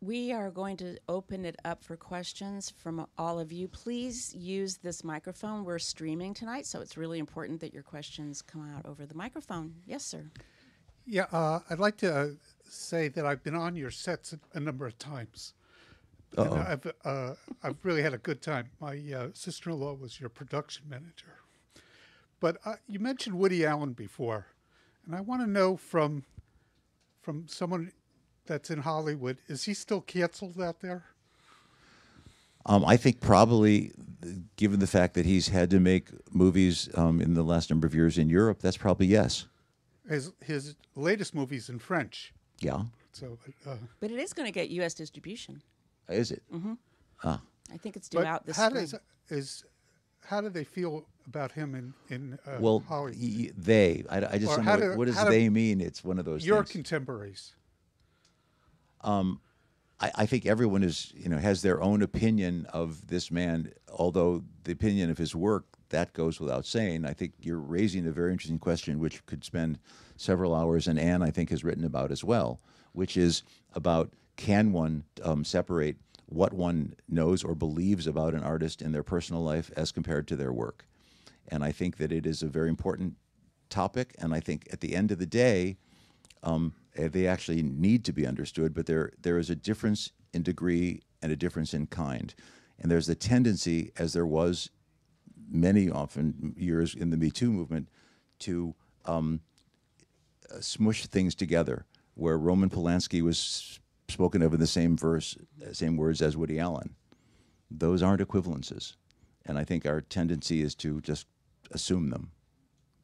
We are going to open it up for questions from all of you. Please use this microphone. We're streaming tonight, so it's really important that your questions come out over the microphone. Yes, sir. Yeah, uh, I'd like to uh, say that I've been on your sets a, a number of times. Uh-oh. And I've, uh, I've really had a good time. My uh, sister-in-law was your production manager. But uh, you mentioned Woody Allen before, and I want to know from from someone that's in Hollywood, is he still canceled out there? Um, I think probably, given the fact that he's had to make movies um, in the last number of years in Europe, that's probably yes. His, his latest movie's in French. Yeah. So, uh, but it is going to get U S distribution. Is it? Mm-hmm. Ah. I think it's due but out this how spring. Does, is, how do they feel about him in, in uh, well, Hollywood? Well, they. I, I just don't know. Do, what, what does they do, mean? It's one of those your things. Your contemporaries. Um, I, I think everyone is, you know, has their own opinion of this man, although the opinion of his work, that goes without saying. I think you're raising a very interesting question, which could spend several hours, and Anne, I think, has written about as well, which is about can one um, separate what one knows or believes about an artist in their personal life as compared to their work. And I think that it is a very important topic, and I think at the end of the day, um, they actually need to be understood, but there, there is a difference in degree and a difference in kind. And there's a tendency, as there was many often years in the Me Too movement, to um, smush things together, where Roman Polanski was spoken of in the same verse, same words as Woody Allen. Those aren't equivalences. And I think our tendency is to just assume them.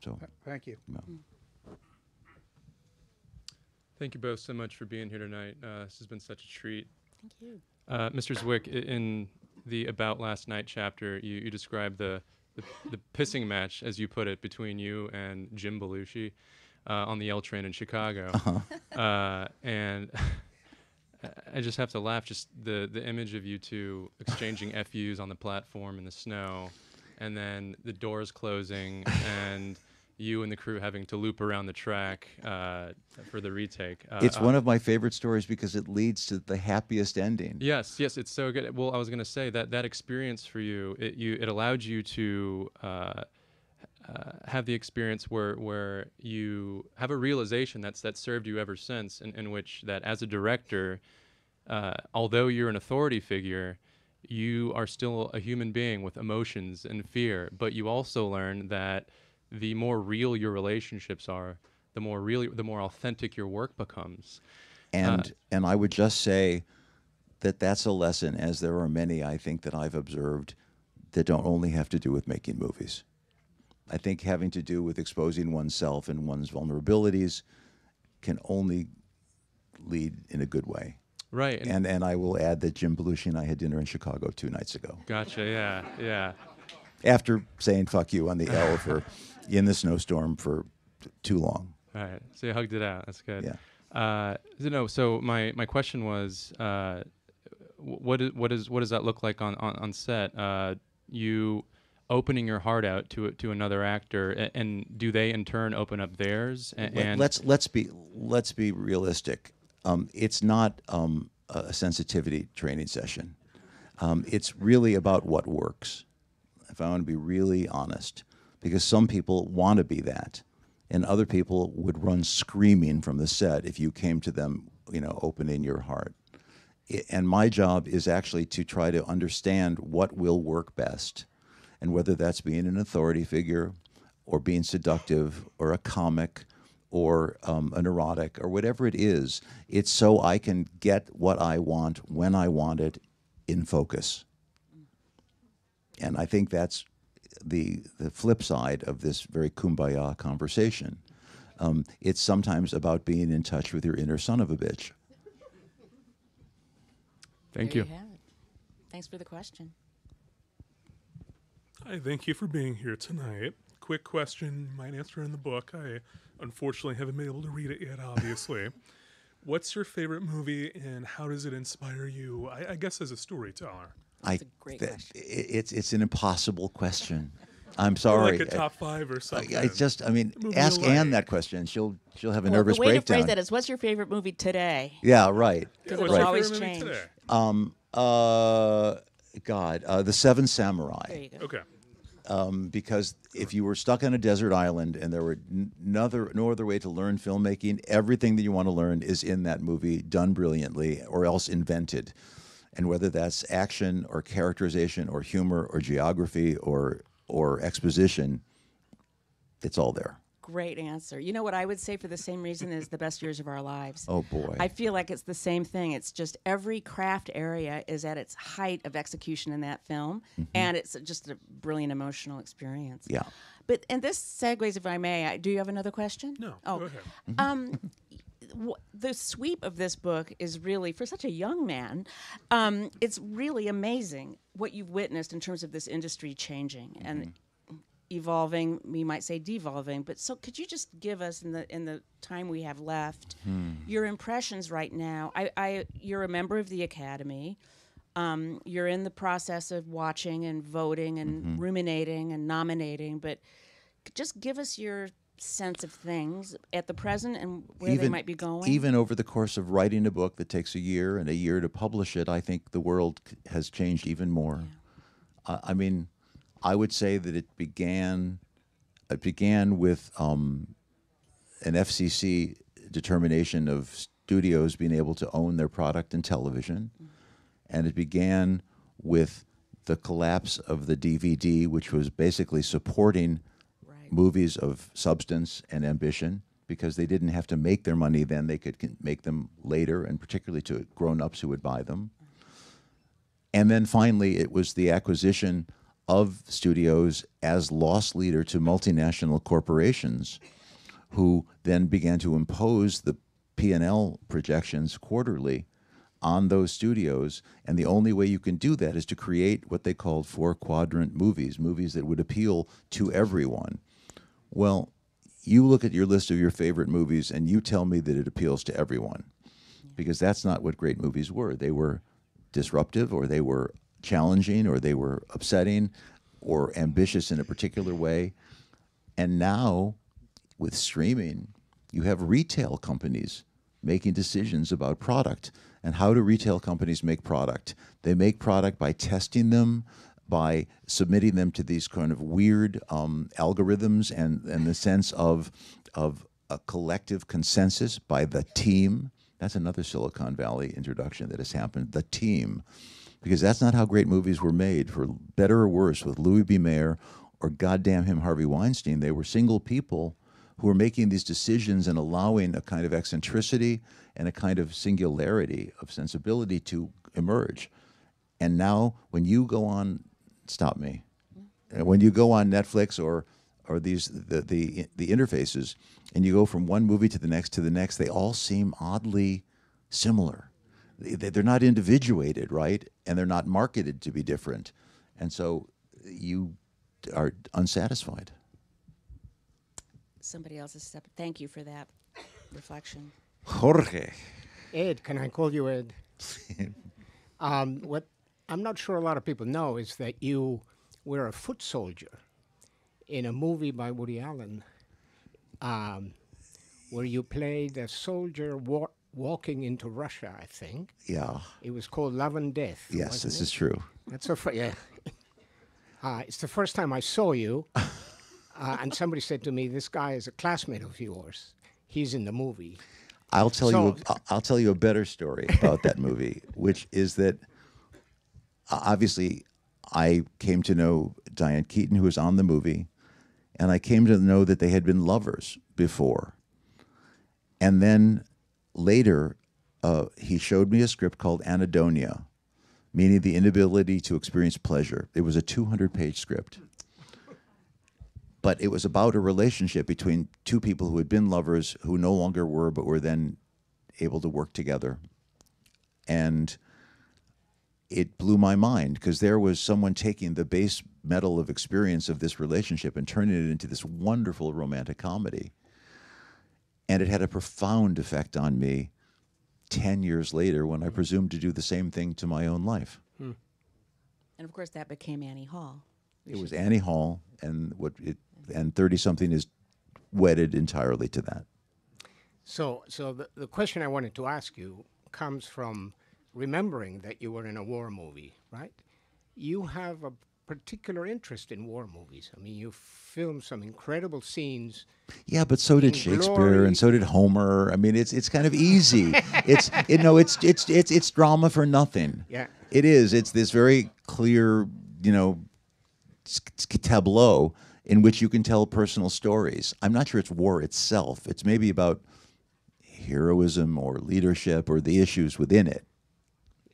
So, thank you. No. Thank you both so much for being here tonight. Uh, this has been such a treat. Thank you. Uh, Mister Zwick, in the About Last Night chapter, you, you described the, the, the pissing match, as you put it, between you and Jim Belushi uh, on the L train in Chicago. Uh-huh. uh, and I just have to laugh, just the, the image of you two exchanging F Us on the platform in the snow, and then the doors closing, and you and the crew having to loop around the track uh, for the retake. Uh, it's one uh, of my favorite stories because it leads to the happiest ending. Yes, yes, it's so good. Well, I was going to say that that experience for you, it, you, it allowed you to uh, Uh, have the experience where where you have a realization that's that served you ever since, in, in which that as a director, uh, although you're an authority figure, you are still a human being with emotions and fear, but you also learn that the more real your relationships are, the more real, the more authentic your work becomes. And uh, and I would just say that that's a lesson, as there are many, I think, that I've observed that don't only have to do with making movies. I think having to do with exposing oneself and one's vulnerabilities can only lead in a good way. Right. And and, and I will add that Jim Belushi and I had dinner in Chicago two nights ago. Gotcha, yeah, yeah. After saying fuck you on the L for in the snowstorm for t too long. All right, so you hugged it out, that's good. Yeah. Uh, you know, so my, my question was, uh, what, is, what, is, what does that look like on, on, on set? Uh, you... opening your heart out to to another actor, and, and do they in turn open up theirs? And, and let's let's be let's be realistic. Um, it's not um, a sensitivity training session. Um, it's really about what works. If I want to be really honest, because some people want to be that, and other people would run screaming from the set if you came to them, you know, opening your heart. It, and my job is actually to try to understand what will work best. And whether that's being an authority figure or being seductive or a comic or um, an erotic or whatever it is, it's so I can get what I want when I want it in focus. And I think that's the, the flip side of this very kumbaya conversation. Um, it's sometimes about being in touch with your inner son of a bitch. Thank you. There you have it. Thanks for the question. Hi, thank you for being here tonight. Quick question, you might answer in the book. I unfortunately haven't been able to read it yet, obviously. What's your favorite movie, and how does it inspire you, I, I guess, as a storyteller? That's I, a great th question. It's, it's an impossible question. I'm sorry. Like a top five or something. I, I just, I mean, ask Anne that question. She'll she'll have a well, nervous breakdown. The way breakdown. to phrase that is, what's your favorite movie today? Yeah, right. Because yeah, it will right. always change. Um, uh... God, uh, The Seven Samurai. There you go. Okay. Um, because if you were stuck on a desert island and there were n another, no other way to learn filmmaking, everything that you want to learn is in that movie, done brilliantly, or else invented. And whether that's action or characterization or humor or geography or, or exposition, it's all there. Great answer. You know what I would say for the same reason is The Best Years of Our Lives. Oh, boy. I feel like it's the same thing. It's just every craft area is at its height of execution in that film, mm-hmm. and it's just a brilliant emotional experience. Yeah. But, and this segues, if I may, I, do you have another question? No. Oh. Go ahead. Um, w the sweep of this book is really, for such a young man, um, it's really amazing what you've witnessed in terms of this industry changing mm-hmm. and evolving, we might say devolving, but so could you just give us, in the in the time we have left, hmm. your impressions right now? I, I, you're a member of the Academy. Um, you're in the process of watching and voting and mm-hmm. ruminating and nominating, but just give us your sense of things at the present and where even, they might be going. Even over the course of writing a book that takes a year and a year to publish it, I think the world c has changed even more. Yeah. Uh, I mean, I would say that it began, it began with um, an F C C determination of studios being able to own their product in television, mm-hmm. and it began with the collapse of the D V D, which was basically supporting right. movies of substance and ambition, because they didn't have to make their money then; they could make them later, and particularly to grown-ups who would buy them. And then finally, it was the acquisition of studios as loss leader to multinational corporations, who then began to impose the P and L projections quarterly on those studios. And the only way you can do that is to create what they called four quadrant movies, movies that would appeal to everyone. Well, you look at your list of your favorite movies and you tell me that it appeals to everyone, because that's not what great movies were. They were disruptive, or they were challenging, or they were upsetting, or ambitious in a particular way. And now, with streaming, you have retail companies making decisions about product. And how do retail companies make product? They make product by testing them, by submitting them to these kind of weird um, algorithms, and, and the sense of, of a collective consensus by the team. That's another Silicon Valley introduction that has happened, the team. Because that's not how great movies were made, for better or worse, with Louis B. Mayer or goddamn him, Harvey Weinstein. They were single people who were making these decisions and allowing a kind of eccentricity and a kind of singularity of sensibility to emerge. And now when you go on, stop me, when you go on Netflix or or these the, the, the interfaces, and you go from one movie to the next to the next, they all seem oddly similar. They're not individuated, right? And they're not marketed to be different. And so you are unsatisfied. Somebody else's step. Thank you for that reflection. Jorge. Ed, can I call you Ed? um, what I'm not sure a lot of people know is that you were a foot soldier in a movie by Woody Allen, um, where you played a soldier war walking into Russia, I think. Yeah. It was called Love and Death. Yes, this it? is true. That's a fr yeah. Uh, it's the first time I saw you, uh, and somebody said to me, "This guy is a classmate of yours. He's in the movie." I'll tell so you. A, I'll tell you a better story about that movie, which is that uh, obviously I came to know Diane Keaton, who was on the movie, and I came to know that they had been lovers before, and then. Later, uh, he showed me a script called Anhedonia, meaning the inability to experience pleasure. It was a two hundred page script. But it was about a relationship between two people who had been lovers, who no longer were, but were then able to work together. And it blew my mind, because there was someone taking the base metal of experience of this relationship and turning it into this wonderful romantic comedy. And it had a profound effect on me ten years later, when I presumed to do the same thing to my own life. Hmm. And of course that became Annie Hall. It was Annie Hall, and what it, and thirty something is wedded entirely to that. So, so the, the question I wanted to ask you comes from remembering that you were in a war movie, right? You have a particular interest in war movies. I mean, you filmed some incredible scenes. Yeah, but so did Shakespeare, glory. And so did Homer. I mean, it's it's kind of easy. it's you know, it's it's it's it's drama for nothing. Yeah, it is. It's this very clear, you know, tableau in which you can tell personal stories. I'm not sure it's war itself. It's maybe about heroism or leadership or the issues within it.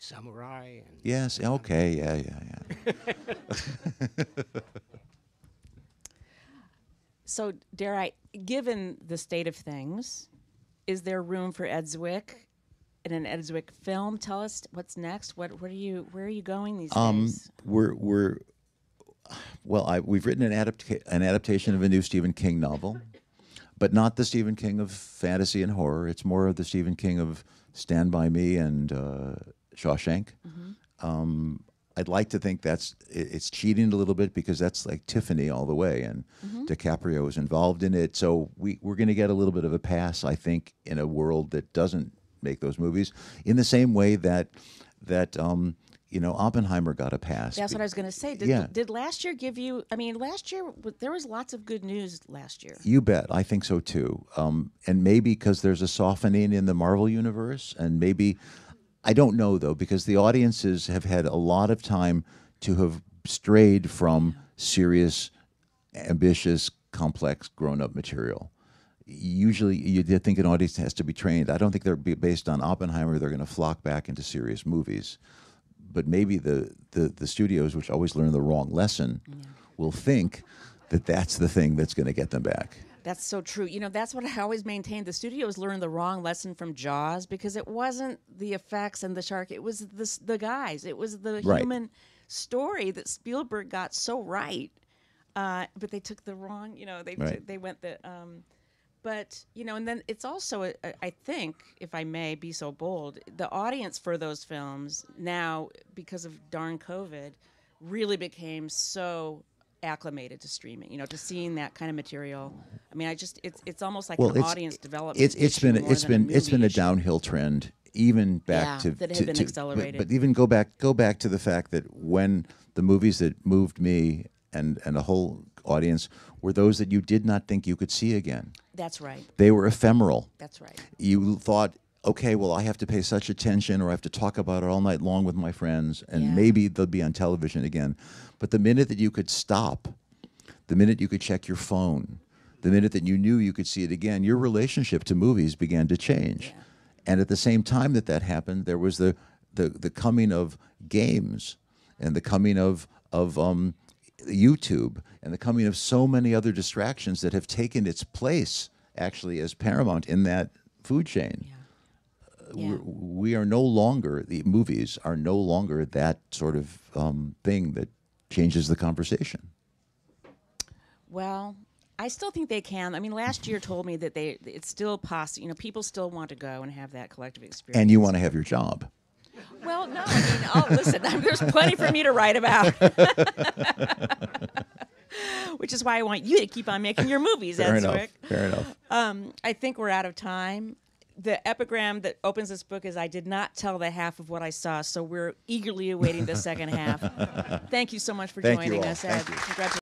Samurai. And yes. Okay. Yeah. Yeah. Yeah. So, dare I, given the state of things, is there room for Ed Zwick in an Ed Zwick film? Tell us what's next. What what are you where are you going these um, days? We're we're well, I, we've written an adapta an adaptation of a new Stephen King novel, but not the Stephen King of fantasy and horror. It's more of the Stephen King of Stand By Me and uh, Shawshank. Mm-hmm. um, I'd like to think that's it, it's cheating a little bit because that's like Tiffany all the way, and mm-hmm. DiCaprio was involved in it. So we, we're going to get a little bit of a pass, I think, in a world that doesn't make those movies. In the same way that that um, you know, Oppenheimer got a pass. That's what I was going to say. Did, yeah. did last year give you? I mean, last year there was lots of good news last year. You bet. I think so too. Um, and maybe because there's a softening in the Marvel universe, and maybe. I don't know, though, because the audiences have had a lot of time to have strayed from serious, ambitious, complex, grown-up material. Usually, you'd think an audience has to be trained. I don't think they're based on Oppenheimer. They're going to flock back into serious movies. But maybe the, the, the studios, which always learn the wrong lesson, yeah. will think that that's the thing that's going to get them back. That's so true. You know, that's what I always maintained. The studios learned the wrong lesson from Jaws because it wasn't the effects and the shark. It was the, the guys. It was the right. human story that Spielberg got so right. Uh, but they took the wrong, you know, they right. they went the, um, but, you know, and then it's also, a, a, I think, if I may be so bold, the audience for those films now, because of darn COVID, really became so acclimated to streaming, you know, to seeing that kind of material. I mean, I just it's it's almost like well, an it's, audience development. It's it's been it's been it's been a downhill trend, even back yeah, to that had to, been to, accelerated. But, but even go back go back to the fact that when the movies that moved me and and a whole audience were those that you did not think you could see again. That's right. They were ephemeral. That's right. You thought, okay, well, I have to pay such attention, or I have to talk about it all night long with my friends, and yeah. maybe they'll be on television again. But the minute that you could stop, the minute you could check your phone, the minute that you knew you could see it again, your relationship to movies began to change. Yeah. And at the same time that that happened, there was the the, the coming of games, and the coming of of um, YouTube, and the coming of so many other distractions that have taken its place, actually, as paramount in that food chain. Yeah. Yeah. We're, we are no longer, the movies are no longer that sort of um, thing that changes the conversation. Well, I still think they can. I mean, last year told me that they it's still possible. You know, people still want to go and have that collective experience. And you want to have your job. Well, no, I mean, oh, listen, I mean, there's plenty for me to write about. Which is why I want you to keep on making your movies, Ed Zwick. Fair enough. Um, I think we're out of time. The epigram that opens this book is, "I did not tell the half of what I saw," so we're eagerly awaiting the second half. Thank you so much for Thank joining us, Ed. Thank you. Congratulations.